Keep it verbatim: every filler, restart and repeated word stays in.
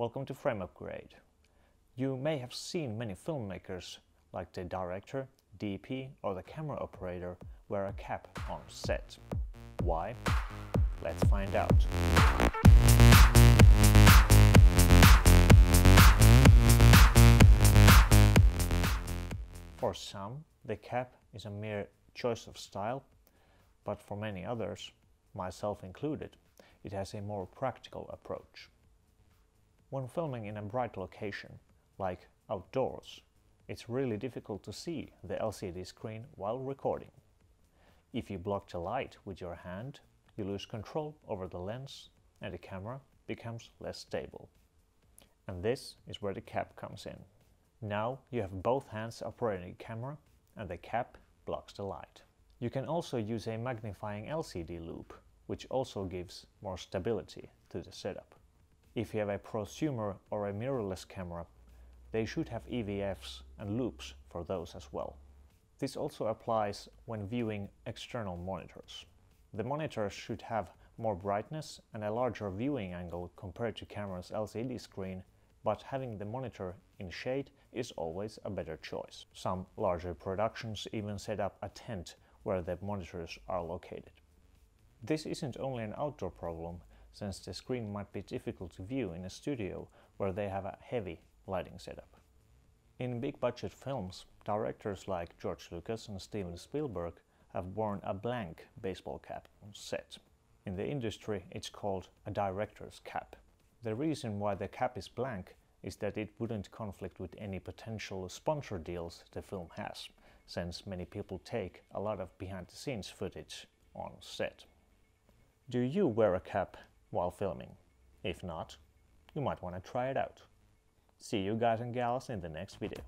Welcome to Frame Upgrade. You may have seen many filmmakers, like the director, D P or the camera operator, wear a cap on set. Why? Let's find out. For some, the cap is a mere choice of style, but for many others, myself included, it has a more practical approach. When filming in a bright location, like outdoors, it's really difficult to see the L C D screen while recording. If you block the light with your hand, you lose control over the lens and the camera becomes less stable. And this is where the cap comes in. Now you have both hands operating the camera and the cap blocks the light. You can also use a magnifying L C D loop, which also gives more stability to the setup. If you have a prosumer or a mirrorless camera, they should have E V Fs and loops for those as well. This also applies when viewing external monitors. The monitors should have more brightness and a larger viewing angle compared to camera's L C D screen, but having the monitor in shade is always a better choice. Some larger productions even set up a tent where the monitors are located. This isn't only an outdoor problem, since the screen might be difficult to view in a studio where they have a heavy lighting setup. In big-budget films, directors like George Lucas and Steven Spielberg have worn a blank baseball cap on set. In the industry, it's called a director's cap. The reason why the cap is blank is that it wouldn't conflict with any potential sponsor deals the film has, since many people take a lot of behind-the-scenes footage on set. Do you wear a cap while filming? If not, you might want to try it out. See you guys and gals in the next video.